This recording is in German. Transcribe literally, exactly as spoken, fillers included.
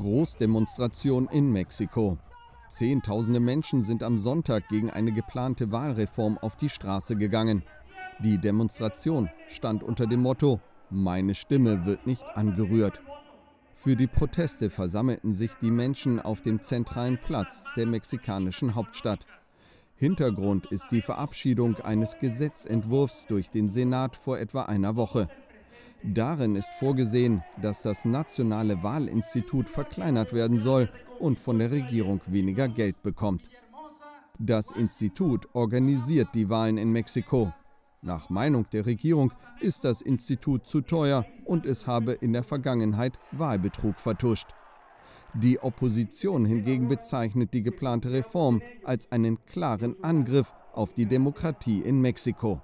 Großdemonstration in Mexiko. Zehntausende Menschen sind am Sonntag gegen eine geplante Wahlreform auf die Straße gegangen. Die Demonstration stand unter dem Motto: Meine Stimme wird nicht angerührt. Für die Proteste versammelten sich die Menschen auf dem zentralen Platz der mexikanischen Hauptstadt. Hintergrund ist die Verabschiedung eines Gesetzentwurfs durch den Senat vor etwa einer Woche. Darin ist vorgesehen, dass das nationale Wahlinstitut verkleinert werden soll und von der Regierung weniger Geld bekommt. Das Institut organisiert die Wahlen in Mexiko. Nach Meinung der Regierung ist das Institut zu teuer und es habe in der Vergangenheit Wahlbetrug vertuscht. Die Opposition hingegen bezeichnet die geplante Reform als einen klaren Angriff auf die Demokratie in Mexiko.